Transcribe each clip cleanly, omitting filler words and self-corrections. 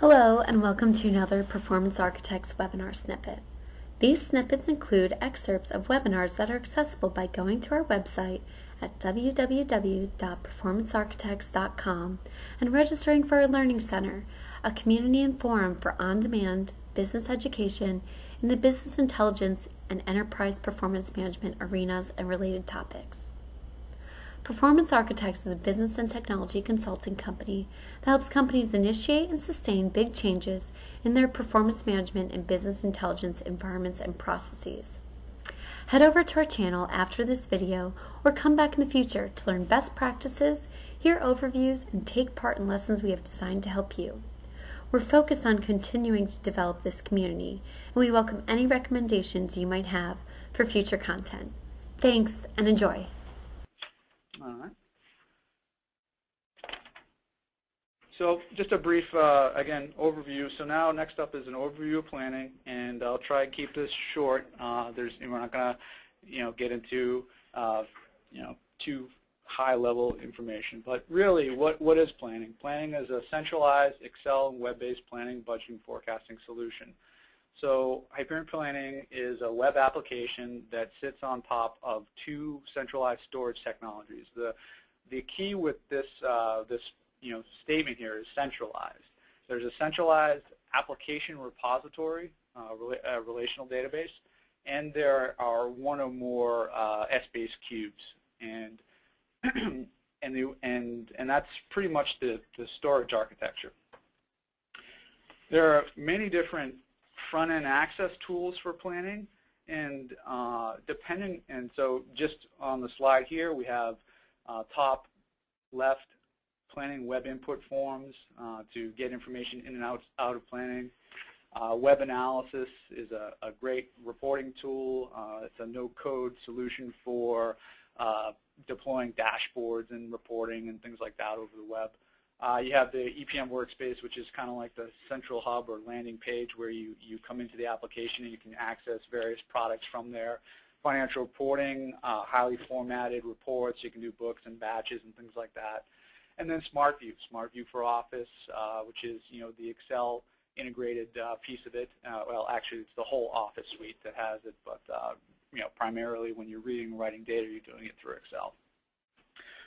Hello and welcome to another Performance Architects webinar snippet. These snippets include excerpts of webinars that are accessible by going to our website at www.performancearchitects.com and registering for our Learning Center, a community and forum for on-demand business education in the business intelligence and enterprise performance management arenas and related topics. Performance Architects is a business and technology consulting company that helps companies initiate and sustain big changes in their performance management and business intelligence environments and processes. Head over to our channel after this video or come back in the future to learn best practices, hear overviews, and take part in lessons we have designed to help you. We're focused on continuing to develop this community, and we welcome any recommendations you might have for future content. Thanks and enjoy. All right. So just a brief, again, overview. So now next up is an overview of planning, and I'll try and keep this short. We're not going to, get into, too high-level information. But really, what is planning? Planning is a centralized Excel and web-based planning, budgeting, forecasting solution. So Hyperion Planning is a web application that sits on top of two centralized storage technologies. The key with this this statement here is centralized. There's a centralized application repository, a relational database, and there are one or more Essbase cubes, and that's pretty much the storage architecture. There are many different front-end access tools for planning, and so just on the slide here we have top left planning web input forms to get information in and out of planning. Web analysis is a great reporting tool. It's a no-code solution for deploying dashboards and reporting and things like that over the web. You have the EPM workspace, which is kind of like the central hub or landing page where you come into the application and you can access various products from there. Financial reporting, highly formatted reports. You can do books and batches and things like that. And then SmartView, SmartView for Office, which is the Excel integrated piece of it. Well, actually, it's the whole Office suite that has it, but primarily when you're reading and writing data, you're doing it through Excel.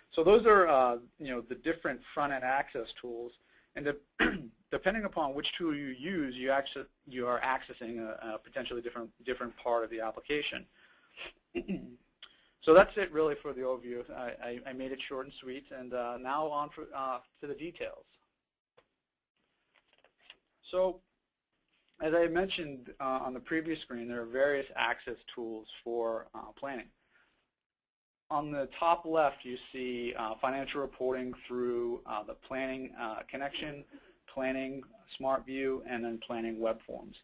So those are the different front-end access tools, and depending upon which tool you use, you are accessing a potentially different part of the application. So that's it really for the overview. I made it short and sweet, and now on to the details. So as I mentioned on the previous screen, there are various access tools for planning. On the top left, you see financial reporting through the planning connection, planning SmartView, and then planning web forms.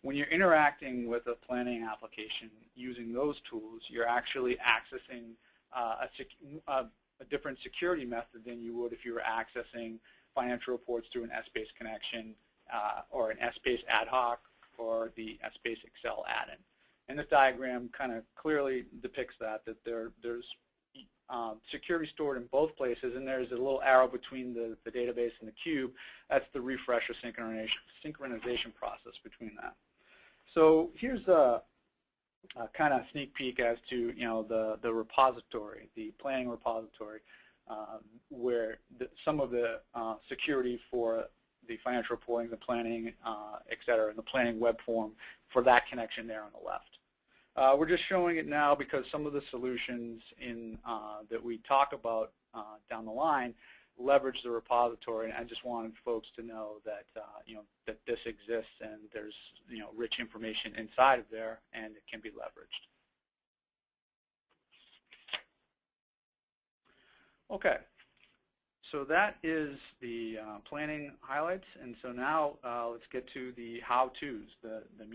When you're interacting with a planning application using those tools, you're actually accessing a different security method than you would if you were accessing financial reports through an Essbase connection or an Essbase ad hoc or the Essbase Excel add-in. And this diagram kind of clearly depicts that there's security stored in both places, and there's a little arrow between the database and the cube. That's the refresh or synchronization process between that. So here's a kind of sneak peek as to the repository, the planning repository, where some of the security for the financial reporting, the planning, et cetera, and the planning web form for that connection there on the left. We're just showing it now because some of the solutions in that we talk about down the line leverage the repository, and I just wanted folks to know that that this exists and there's rich information inside of there, and it can be leveraged. Okay. So that is the planning highlights, and so now let's get to the how-tos, the